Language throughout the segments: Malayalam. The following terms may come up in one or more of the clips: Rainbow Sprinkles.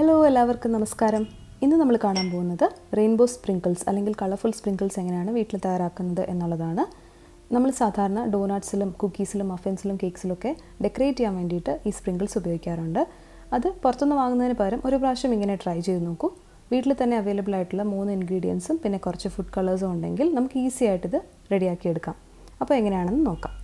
Hello, എല്ലാവർക്കും നമസ്കാരം. ഇന്ന് നമ്മൾ കാണാൻ പോകുന്നത് റെയിൻബോ സ്പ്രിങ്കിൾസ് അല്ലെങ്കിൽ കളർഫുൾ സ്പ്രിങ്കിൾസ് എങ്ങനെയാണ് വീട്ടിൽ തയ്യാറാക്കുന്നത് എന്നുള്ളതാണ്. നമ്മൾ സാധാരണ ഡോണറ്റ്സിലും കുക്കീസിലും മഫിൻസിലും കേക്സിലും ഒക്കെ ഡെക്കറേറ്റ് ചെയ്യാൻ വേണ്ടിയിട്ട് ഈ സ്പ്രിങ്കിൾസ് ഉപയോഗിക്കാറുണ്ട്. അത് പുറത്തുനിന്ന് വാങ്ങുന്നതിന് പകരം ഒരു പ്രാവശ്യം ഇങ്ങനെ ട്രൈ ചെയ്ത് നോക്കൂ. വീട്ടിൽ തന്നെ അവൈലബിൾ ആയിട്ടുള്ള 3 ഇൻഗ്രീഡിയൻസും പിന്നെ കുറച്ച് ഫുഡ് കളേഴ്സും ഉണ്ടെങ്കിൽ നമുക്ക് ഈസി ആയിട്ട് ഇത് റെഡിയാക്കി എടുക്കാം. അപ്പോൾ എങ്ങനെയാണെന്ന് നോക്കാം.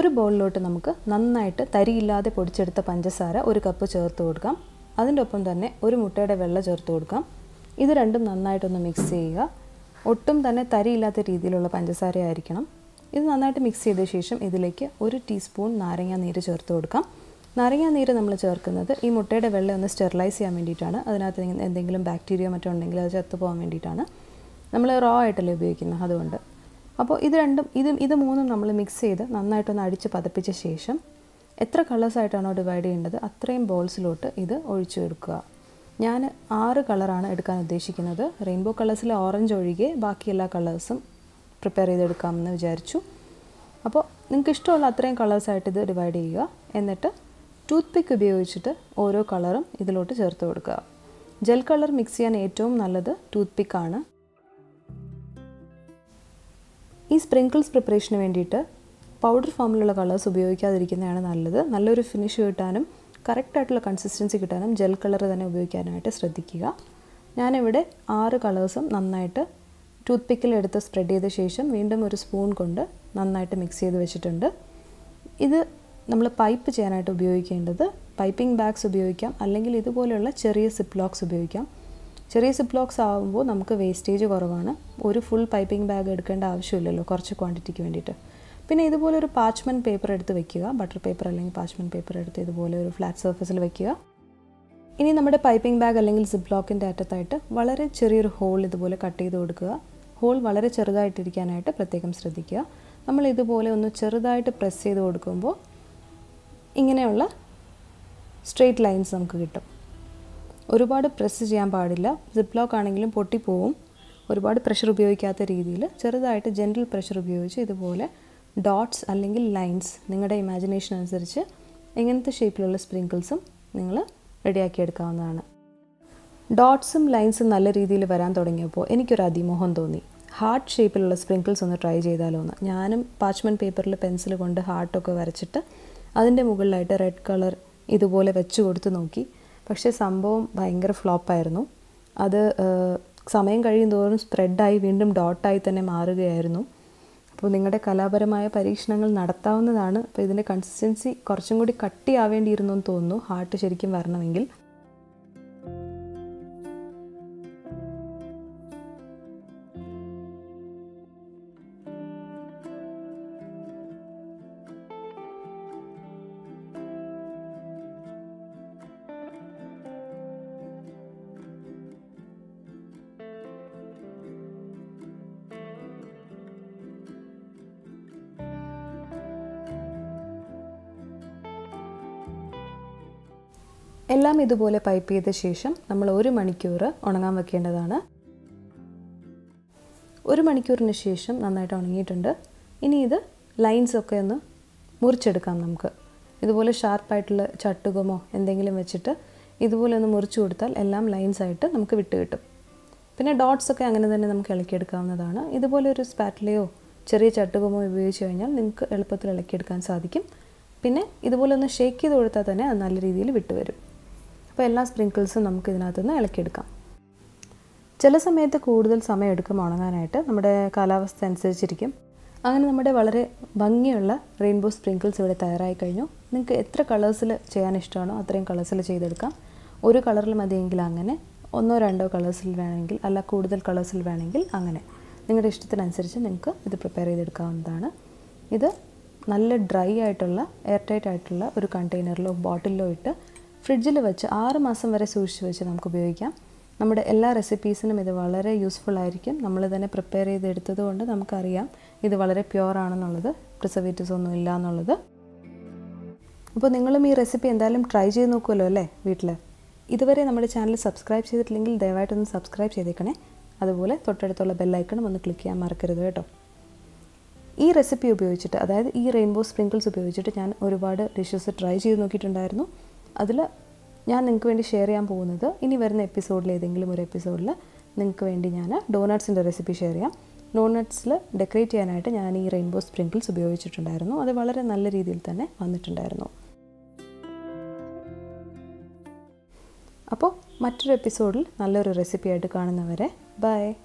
ഒരു ബൗളിലോട്ട് നമുക്ക് നന്നായിട്ട് തരിയില്ലാതെ പൊടിച്ചെടുത്ത പഞ്ചസാര ഒരു കപ്പ് ചേർത്ത് കൊടുക്കാം. അതിൻ്റെ ഒപ്പം തന്നെ ഒരു മുട്ടയുടെ വെള്ളം ചേർത്ത് കൊടുക്കാം. ഇത് രണ്ടും നന്നായിട്ടൊന്ന് മിക്സ് ചെയ്യുക. ഒട്ടും തന്നെ തരിയില്ലാത്ത രീതിയിലുള്ള പഞ്ചസാര ആയിരിക്കണം. ഇത് നന്നായിട്ട് മിക്സ് ചെയ്ത ശേഷം ഇതിലേക്ക് ഒരു ടീസ്പൂൺ നാരങ്ങ നീര് ചേർത്ത് കൊടുക്കാം. നാരങ്ങ നീര് നമ്മൾ ചേർക്കുന്നത് ഈ മുട്ടയുടെ വെള്ളം ഒന്ന് സ്റ്റെറിലൈസ് ചെയ്യാൻ വേണ്ടിയിട്ടാണ്. അതിനകത്ത് എന്തെങ്കിലും ബാക്ടീരിയ മറ്റോ ഉണ്ടെങ്കിൽ അത് ചത്തുപോകാൻ വേണ്ടിയിട്ടാണ്. നമ്മൾ റോ ആയിട്ടല്ലേ ഉപയോഗിക്കുന്നത്, അതുകൊണ്ട് അപ്പോൾ ഇത് മൂന്നും നമ്മൾ മിക്സ് ചെയ്ത് നന്നായിട്ടൊന്ന് അടിച്ച് പതപ്പിച്ച ശേഷം എത്ര കളേഴ്സായിട്ടാണോ ഡിവൈഡ് ചെയ്യേണ്ടത് അത്രയും ബോൾസിലോട്ട് ഇത് ഒഴിച്ചു കൊടുക്കുക. ഞാൻ 6 കളറാണ് എടുക്കാൻ ഉദ്ദേശിക്കുന്നത്. റെയിൻബോ കളേഴ്സിൽ ഓറഞ്ച് ഒഴികെ ബാക്കി എല്ലാ കളേഴ്സും പ്രിപ്പയർ ചെയ്തെടുക്കാമെന്ന് വിചാരിച്ചു. അപ്പോൾ നിങ്ങൾക്ക് ഇഷ്ടമുള്ള അത്രയും കളേഴ്സായിട്ട് ഇത് ഡിവൈഡ് ചെയ്യുക. എന്നിട്ട് ടൂത്ത് പിക്ക് ഉപയോഗിച്ചിട്ട് ഓരോ കളറും ഇതിലോട്ട് ചേർത്ത് കൊടുക്കുക. ജെൽ കളർ മിക്സ് ചെയ്യാൻ ഏറ്റവും നല്ലത് ടൂത്ത് പിക്കാണ്. ഈ സ്പ്രിങ്കിൾസ് പ്രിപ്പറേഷന് വേണ്ടിയിട്ട് പൗഡർ ഫോമിലുള്ള കളേഴ്സ് ഉപയോഗിക്കാതിരിക്കുന്നതാണ് നല്ലത്. നല്ലൊരു ഫിനിഷ് കിട്ടാനും കറക്റ്റായിട്ടുള്ള കൺസിസ്റ്റൻസി കിട്ടാനും ജെൽ കളർ തന്നെ ഉപയോഗിക്കാനായിട്ട് ശ്രദ്ധിക്കുക. ഞാനിവിടെ 6 കളേഴ്സും നന്നായിട്ട് ടൂത്ത് പിക്കിലെടുത്ത് സ്പ്രെഡ് ചെയ്ത ശേഷം വീണ്ടും ഒരു സ്പൂൺ കൊണ്ട് നന്നായിട്ട് മിക്സ് ചെയ്ത് വെച്ചിട്ടുണ്ട്. ഇത് നമ്മൾ പൈപ്പ് ചെയ്യാനായിട്ട് ഉപയോഗിക്കേണ്ടത് പൈപ്പിംഗ് ബാഗ്സ് ഉപയോഗിക്കാം, അല്ലെങ്കിൽ ഇതുപോലെയുള്ള ചെറിയ സിപ്പ് ലോക്സ് ഉപയോഗിക്കാം. ചെറിയ സിപ്പ് ലോക്സ് ആകുമ്പോൾ നമുക്ക് വേസ്റ്റേജ് കുറവാണ്. ഒരു ഫുൾ പൈപ്പിംഗ് ബാഗ് എടുക്കേണ്ട ആവശ്യമില്ലല്ലോ കുറച്ച് ക്വാണ്ടിറ്റിക്ക് വേണ്ടിയിട്ട്. പിന്നെ ഇതുപോലെ ഒരു പാച്ച്മൻ പേപ്പർ എടുത്ത് വെക്കുക. ബട്ടർ പേപ്പർ അല്ലെങ്കിൽ പാച്ച്മൻ പേപ്പർ എടുത്ത് ഇതുപോലെ ഒരു ഫ്ലാറ്റ് സർഫസിൽ വെക്കുക. ഇനി നമ്മുടെ പൈപ്പിംഗ് ബാഗ് അല്ലെങ്കിൽ സിപ്പ് ലോക്കിൻ്റെ അറ്റത്തായിട്ട് വളരെ ചെറിയൊരു ഹോൾ ഇതുപോലെ കട്ട് ചെയ്ത് കൊടുക്കുക. ഹോൾ വളരെ ചെറുതായിട്ടിരിക്കാനായിട്ട് പ്രത്യേകം ശ്രദ്ധിക്കുക. നമ്മൾ ഇതുപോലെ ഒന്ന് ചെറുതായിട്ട് പ്രസ് ചെയ്ത് കൊടുക്കുമ്പോൾ ഇങ്ങനെയുള്ള സ്ട്രെയിറ്റ് ലൈൻസ് നമുക്ക് കിട്ടും. ഒരുപാട് പ്രസ് ചെയ്യാൻ പാടില്ല. സിപ്പ് ലോക്ക് ആണെങ്കിലും പൊട്ടിപ്പോവും. ഒരുപാട് പ്രഷർ ഉപയോഗിക്കാത്ത രീതിയിൽ ചെറുതായിട്ട് ജെൻറൽ പ്രഷർ ഉപയോഗിച്ച് ഇതുപോലെ ഡോട്ട്സ് അല്ലെങ്കിൽ ലൈൻസ് നിങ്ങളുടെ ഇമാജിനേഷൻ അനുസരിച്ച് എങ്ങനത്തെ ഷേപ്പിലുള്ള സ്പ്രിങ്കിൾസും നിങ്ങൾ റെഡിയാക്കിയെടുക്കാവുന്നതാണ്. ഡോട്ട്സും ലൈൻസും നല്ല രീതിയിൽ വരാൻ തുടങ്ങിയപ്പോൾ എനിക്കൊരു അതിമോഹം തോന്നി. ഹാർട്ട് ഷേപ്പിലുള്ള സ്പ്രിങ്കിൾസ് ഒന്ന് ട്രൈ ചെയ്താലോ എന്ന്. ഞാനും പാച്ച്മൻ പേപ്പറിൽ പെൻസിൽ കൊണ്ട് ഹാർട്ടൊക്കെ വരച്ചിട്ട് അതിൻ്റെ മുകളിലായിട്ട് റെഡ് കളർ ഇതുപോലെ വെച്ച് കൊടുത്ത് നോക്കി. പക്ഷേ സംഭവം ഭയങ്കര ഫ്ലോപ്പായിരുന്നു. അത് സമയം കഴിയും തോറും സ്പ്രെഡായി വീണ്ടും ഡോട്ടായി തന്നെ മാറുകയായിരുന്നു. അപ്പോൾ നിങ്ങളുടെ കലാപരമായ പരീക്ഷണങ്ങൾ നടത്താവുന്നതാണ്. അപ്പോൾ ഇതിൻ്റെ കൺസിസ്റ്റൻസി കുറച്ചും കൂടി കട്ടിയാവേണ്ടിയിരുന്നു എന്ന് തോന്നുന്നു ഹാർട്ട് ശരിക്കും വരണമെങ്കിൽ. എല്ലാം ഇതുപോലെ പൈപ്പ് ചെയ്ത ശേഷം നമ്മൾ 1 മണിക്കൂർ ഉണങ്ങാൻ വെക്കേണ്ടതാണ്. 1 മണിക്കൂറിന് ശേഷം നന്നായിട്ട് ഉണങ്ങിയിട്ടുണ്ട്. ഇനി ഇത് ലൈൻസൊക്കെ ഒന്ന് മുറിച്ചെടുക്കാം. നമുക്ക് ഇതുപോലെ ഷാർപ്പായിട്ടുള്ള ചട്ടുകമോ എന്തെങ്കിലും വെച്ചിട്ട് ഇതുപോലെ ഒന്ന് മുറിച്ചു കൊടുത്താൽ എല്ലാം ലൈൻസായിട്ട് നമുക്ക് വിട്ട് കിട്ടും. പിന്നെ ഡോട്ട്സൊക്കെ അങ്ങനെ തന്നെ നമുക്ക് ഇളക്കിയെടുക്കാവുന്നതാണ്. ഇതുപോലെ ഒരു സ്പാറ്റിലയോ ചെറിയ ചട്ടുകമോ ഉപയോഗിച്ച് കഴിഞ്ഞാൽ നിങ്ങൾക്ക് എളുപ്പത്തിൽ ഇളക്കിയെടുക്കാൻ സാധിക്കും. പിന്നെ ഇതുപോലെ ഒന്ന് ഷേക്ക് ചെയ്ത് കൊടുത്താൽ തന്നെ അത് നല്ല രീതിയിൽ വിട്ടുവരും. അപ്പോൾ എല്ലാ സ്പ്രിങ്കിൾസും നമുക്ക് ഇതിനകത്തുനിന്ന് ഇളക്കിയെടുക്കാം. ചില സമയത്ത് കൂടുതൽ സമയം എടുക്കും ഉണങ്ങാനായിട്ട്, നമ്മുടെ കാലാവസ്ഥ അനുസരിച്ചിരിക്കും. അങ്ങനെ നമ്മുടെ വളരെ ഭംഗിയുള്ള റെയിൻബോ സ്പ്രിങ്കിൾസ് ഇവിടെ തയ്യാറായി കഴിഞ്ഞു. നിങ്ങൾക്ക് എത്ര കളേഴ്സിൽ ചെയ്യാൻ ഇഷ്ടമാണോ അത്രയും കളേഴ്സിൽ ചെയ്തെടുക്കാം. ഒരു കളറിൽ മതിയെങ്കിൽ അങ്ങനെ, 1-2 കളേഴ്സിൽ വേണമെങ്കിൽ, അല്ല കൂടുതൽ കളേഴ്സിൽ വേണമെങ്കിൽ അങ്ങനെ നിങ്ങളുടെ ഇഷ്ടത്തിനനുസരിച്ച് നിങ്ങൾക്ക് ഇത് പ്രിപ്പയർ ചെയ്തെടുക്കാവുന്നതാണ്. ഇത് നല്ല ഡ്രൈ ആയിട്ടുള്ള എയർ ടൈറ്റ് ആയിട്ടുള്ള ഒരു കണ്ടെയ്നറിലോ ബോട്ടിലോ ഇട്ട് ഫ്രിഡ്ജിൽ വെച്ച് 6 മാസം വരെ സൂക്ഷിച്ച് വെച്ച് നമുക്ക് ഉപയോഗിക്കാം. നമ്മുടെ എല്ലാ റെസിപ്പീസിനും ഇത് വളരെ യൂസ്ഫുൾ ആയിരിക്കും. നമ്മൾ തന്നെ പ്രിപ്പയർ ചെയ്തെടുത്തത് കൊണ്ട് നമുക്കറിയാം ഇത് വളരെ പ്യുവർ ആണെന്നുള്ളത്, പ്രിസർവേറ്റീവ്സ് ഒന്നും ഇല്ല എന്നുള്ളത്. അപ്പോൾ നിങ്ങളും ഈ റെസിപ്പി എന്തായാലും ട്രൈ ചെയ്ത് നോക്കുമല്ലോ അല്ലേ വീട്ടിൽ. ഇതുവരെ നമ്മുടെ ചാനൽ സബ്സ്ക്രൈബ് ചെയ്തിട്ടില്ലെങ്കിൽ ദയവായിട്ടൊന്ന് സബ്സ്ക്രൈബ് ചെയ്തേക്കണേ. അതുപോലെ തൊട്ടടുത്തുള്ള ബെല്ലൈക്കണം ഒന്ന് ക്ലിക്ക് ചെയ്യാൻ മറക്കരുത് കേട്ടോ. This recipe is rainbow sprinkles. I will share this recipe. Bye.